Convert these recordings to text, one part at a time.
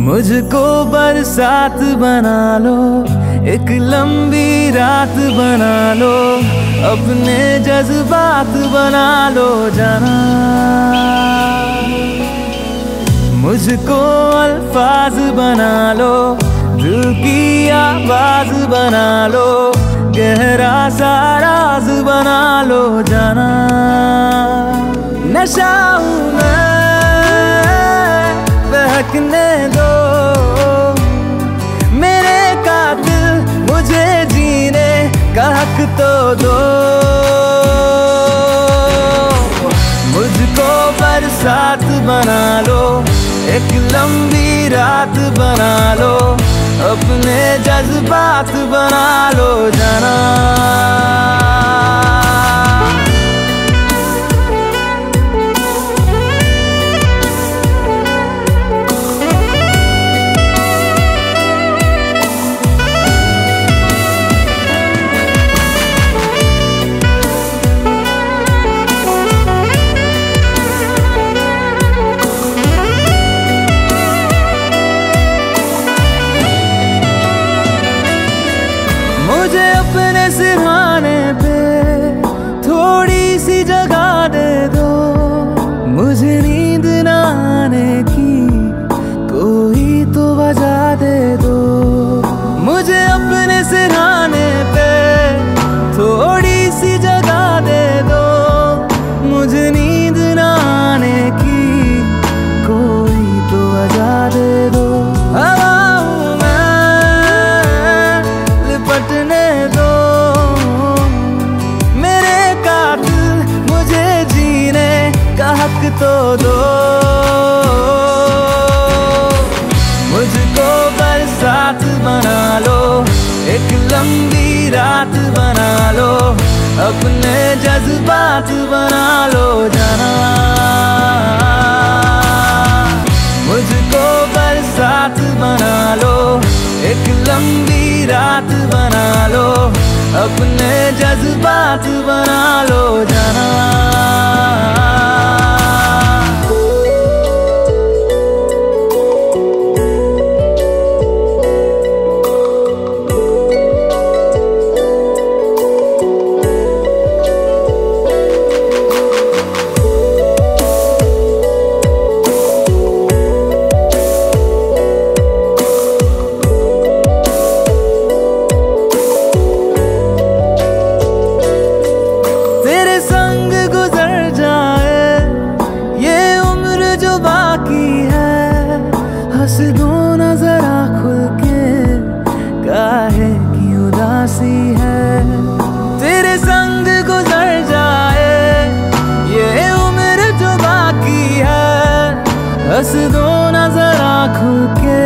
मुझको बरसात बना लो, एक लंबी रात बना लो, अपने जज्बात बना लो जाना। मुझको अल्फाज बना लो, दिल की आवाज बना लो, गहरा सा राज बना लो जाना। नशा हूँ मैं, बहकने दो मेरे कातिल, मुझे जीने का हक तो दो। मुझको बरसात बना लो, एक लंबी रात बना लो, अपने जज्बात बना लो जाना। मुझे अपने सिरहाने पे थोड़ी सी जगह दे दो, मुझे नींद ना आने की कोई तो वजह दे दो। मुझे अपने सिरहाने पे थोड़ी सी जगह दे दो, मुझे नींद ना आने की कोई तो वजह दे दो। तो दो मुझको बरसात बना लो, एक लंबी रात बना लो, अपने जज्बात बना लो जाना। मुझको बरसात बना लो, एक लंबी रात बना लो, अपने जज्बात बना लो जाना। हंस दो ना जरा खुल के, काहे की उदासी है। तेरे संग गुजर जाए ये उम्र जो बाकी है, हंस दो ना जरा खुल के,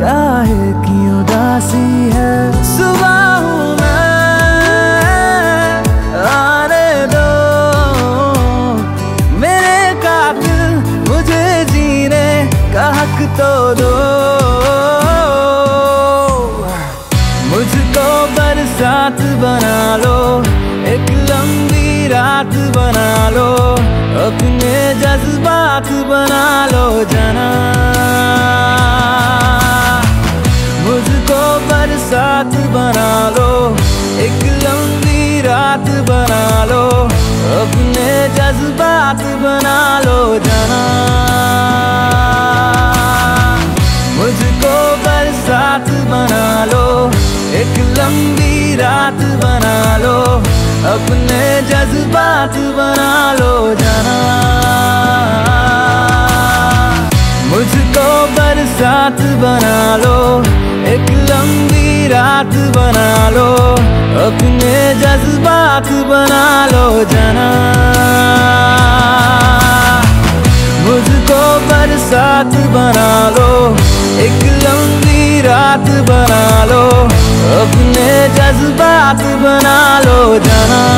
काहे की उदासी है। सुबह हूँ मैं, आने दो मेरे कातिल, मुझे जीने का हक तो दो। मुझको बरसात बना लो, एक लंबी रात बना लो, अपने जज्बात बना लो जाना। मुझको बरसात बना लो, एक लंबी रात बना लो, अपने जज्बात बना लो जाना। मुझको बरसात बना लो, एक लंबी रात बना लो, अपने जज्बात बना लो जाना। मुझको बरसात बना लो, एक लंबी रात बना लो, अपने जज्बात बना लो जाना। मुझको बरसात बना लो, एक लंबी रात बना लो, अपने जज्बात बना लो जाना।